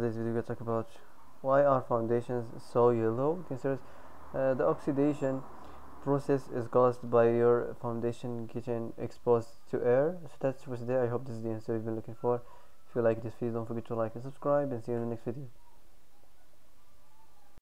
today's video we're going to talk about why are foundations so yellow. The oxidation process is caused by your foundation getting exposed to air. So that's for today. I hope this is the answer you've been looking for. If you like this video, don't forget to like and subscribe, and see you in the next video.